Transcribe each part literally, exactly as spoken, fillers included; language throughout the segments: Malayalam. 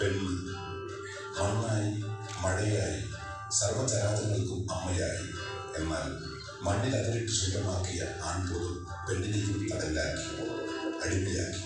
பெண் மண்ணாய் மழையாய் சர்வ தராதங்களுக்கும் அம்மையாய் എന്നാൽ മണ്ണിൽ അവരിട്ട് സ്വന്തമാക്കിയ ആൺപോലും പെണ്ണിനെയും കടലാക്കി അടിമയാക്കി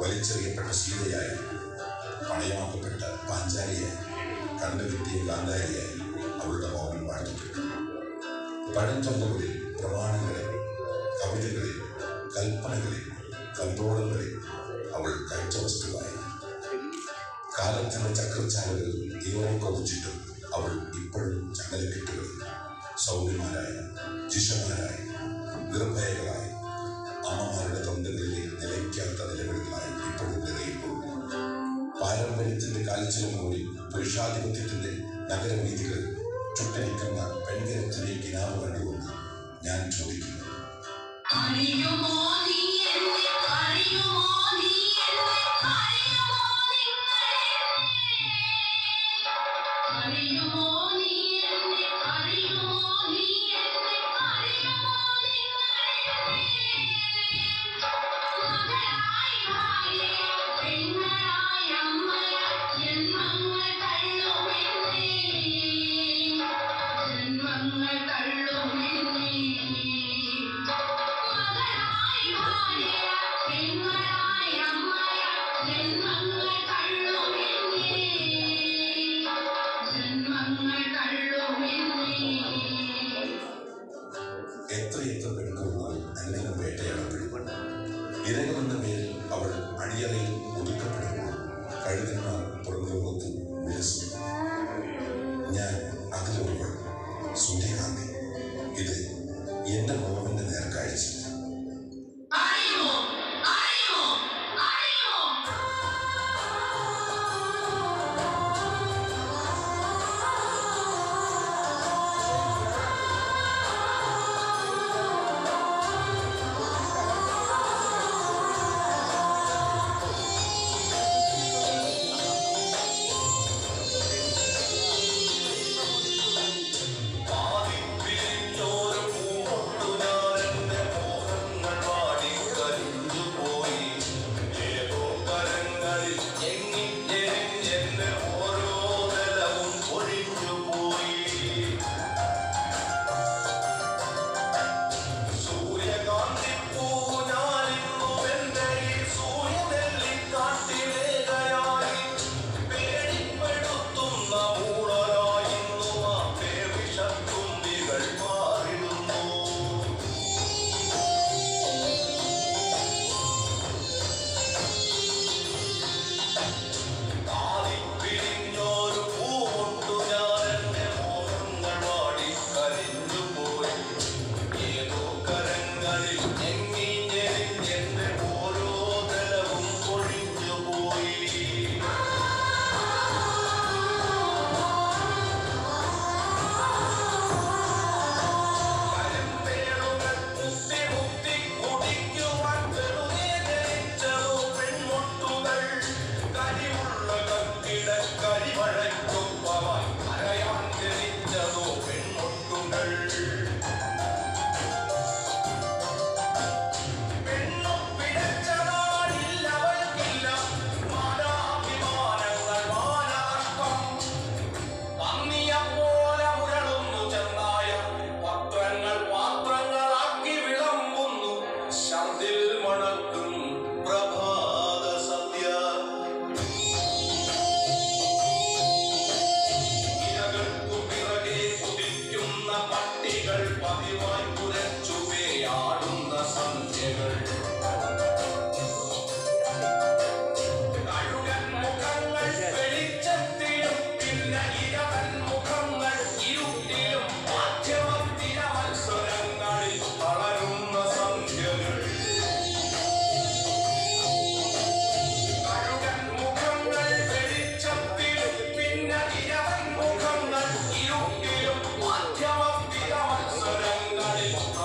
വലിച്ചെറിയപ്പെട്ട സീതയായി പണയമാക്കപ്പെട്ട പാഞ്ചാലിയായി കണ്ടുകിട്ടിയ ഗാന്ധാരിയായി അവളുടെ മോഹൻ വാഴ്ത്തപ്പെട്ടു. പഴഞ്ചൊല്ലുകളിൽ പ്രമാണങ്ങളിൽ കവിതകളിൽ കൽപ്പനകളിൽ കമ്പോളങ്ങളിൽ അവൾ കഴിച്ച വസ്തുവായി. കാലത്തിൻ്റെ ചക്രച്ചാലുകളിൽ ദീപം കൊതിച്ചിട്ടും അവൾ ഇപ്പോഴും ചങ്ങലക്കെട്ടുകളിൽ സൗമ്യമാരായ ശിഷ്യന്മാരായി നിർഭയകളായി അമ്മമാരുടെ തൊണ്ടകളിലെ നിലയ്ക്കാത്ത നിലവിളികളായി ഇപ്പോഴും നിറയിപ്പോകും. പാരമ്പര്യത്തിൻ്റെ കാൽച്ചലമൂടി പുരുഷാധിപത്യത്തിൻ്റെ നഗരവീതികൾ ചുട്ടരിക്കുന്ന പെൺകരത്തിലെ കിനാവ് കണ്ടുകൊണ്ട് ഞാൻ ചോദിക്കുന്നു, എത്രയെത്ര പെൺകുമാർ അനേകം വേട്ടയാടപ്പെടും. ഇരകളെന്ന പേരിൽ അവൾ അടിയറയിൽ ഒതുക്കപ്പെടുമ്പോൾ കഴുകന്മാർ പുറംലോകത്ത് വിലസും. ഞാൻ അതിലൊരുവൾ, സൂര്യകാന്തി. ഇത് എൻ്റെ മോഹൻ്റെ നേർക്കാഴ്ച. Come on.